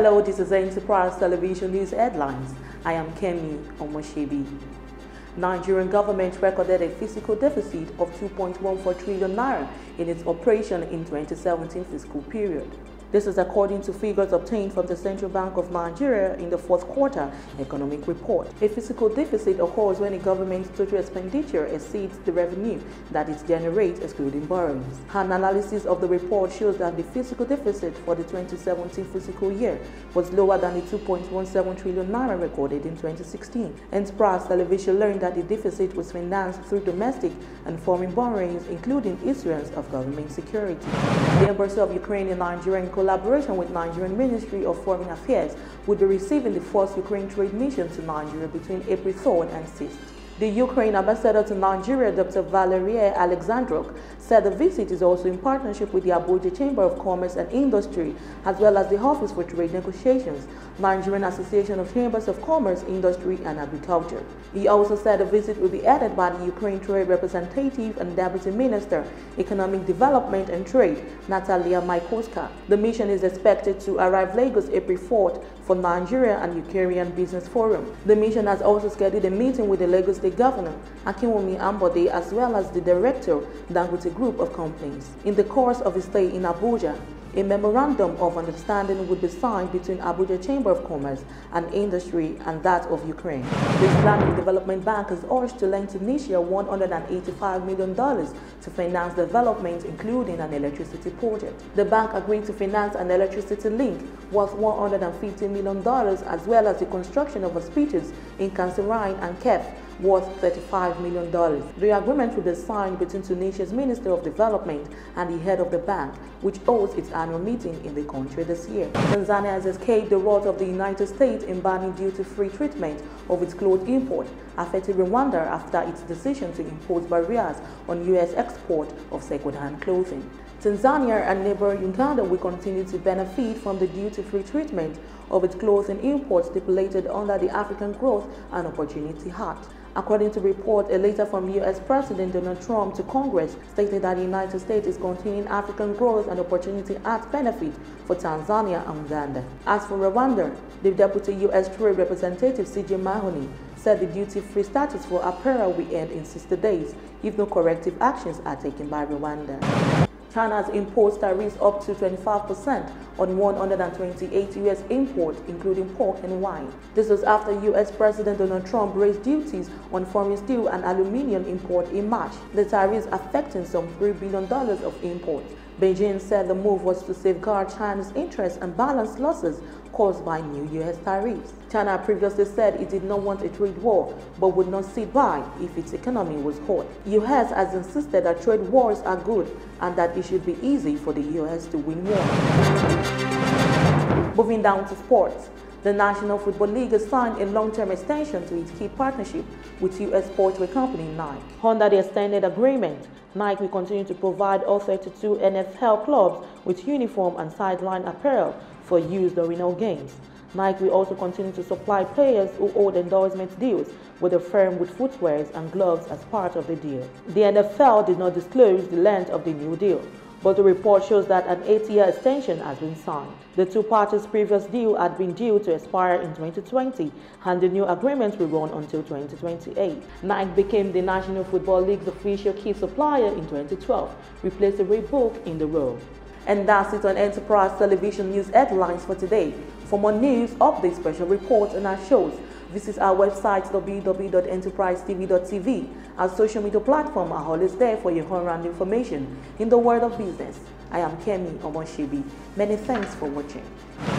Hello, this is Enterprise Television News Headlines. I am Kemi Omosebi. Nigerian government recorded a fiscal deficit of 2.14 trillion naira in its operation in 2017 fiscal period. This is according to figures obtained from the Central Bank of Nigeria in the fourth quarter economic report. A fiscal deficit occurs when a government's total expenditure exceeds the revenue that it generates excluding borrowings. An analysis of the report shows that the fiscal deficit for the 2017 fiscal year was lower than the 2.17 trillion naira recorded in 2016. Enterprise Television learned that the deficit was financed through domestic and foreign borrowings, including issuance of government security. The Embassy of Ukraine in Nigeria, in collaboration with Nigerian Ministry of Foreign Affairs, will be receiving the first Ukraine trade mission to Nigeria between April 3rd and 6th. The Ukraine ambassador to Nigeria, Dr. Valerie Aleksandruk, said the visit is also in partnership with the Abuja Chamber of Commerce and Industry, as well as the Office for Trade Negotiations, Nigerian Association of Chambers of Commerce, Industry and Agriculture. He also said the visit will be headed by the Ukraine Trade Representative and Deputy Minister, Economic Development and Trade, Nataliia Mykolska. The mission is expected to arrive Lagos April 4th for Nigeria and Ukrainian Business Forum. The mission has also scheduled a meeting with the Lagos State Governor, Akinwunmi Ambode, as well as the director, Dangote Group of Companies. In the course of his stay in Abuja, a memorandum of understanding would be signed between Abuja Chamber of Commerce and Industry and that of Ukraine. The Islamic Development Bank is urged to lend Tunisia $185 million to finance development, including an electricity project. The bank agreed to finance an electricity link worth $150 million, as well as the construction of hospitals in Kanserine and Kef, worth $35 million. The agreement will be signed between Tunisia's Minister of Development and the head of the bank, which holds its annual meeting in the country this year. Tanzania has escaped the wrath of the United States in banning duty-free treatment of its cloth import, affecting Rwanda after its decision to impose barriers on U.S. export of second-hand clothing. Tanzania and neighboring Uganda will continue to benefit from the duty-free treatment of its clothing imports stipulated under the African Growth and Opportunity Act. According to report, a letter from U.S. President Donald Trump to Congress stated that the United States is continuing African Growth and Opportunity Act benefit for Tanzania and Uganda. As for Rwanda, the Deputy U.S. Trade Representative C.J. Mahoney said the duty-free status for apparel will end in 60 days if no corrective actions are taken by Rwanda. China has imposed tariffs up to 25% on 128 U.S. imports, including pork and wine. This was after U.S. President Donald Trump raised duties on foreign steel and aluminium import in March, the tariffs affecting some $3 billion of imports. Beijing said the move was to safeguard China's interests and balance losses caused by new U.S. tariffs. China previously said it did not want a trade war, but would not sit by if its economy was hurt. U.S. has insisted that trade wars are good and that it should be easy for the U.S. to win wars. Moving down to sports. The National Football League has signed a long-term extension to its key partnership with U.S. sportswear company Nike. Under the extended agreement, Nike will continue to provide all 32 NFL clubs with uniform and sideline apparel for use during all games. Nike will also continue to supply players who hold endorsement deals with the firm with footwears and gloves as part of the deal. The NFL did not disclose the length of the new deal, but the report shows that an 8-year extension has been signed. The two parties' previous deal had been due to expire in 2020, and the new agreement will run until 2028. Nike became the National Football League's official key supplier in 2012, replacing Reebok in the role. And that's it on Enterprise Television News Headlines for today. For more news, updates, special reports, and our shows, visit our website www.enterprisetv.tv. Our social media platforms are always there for your all-round information in the world of business. I am Kemi Omosebi. Many thanks for watching.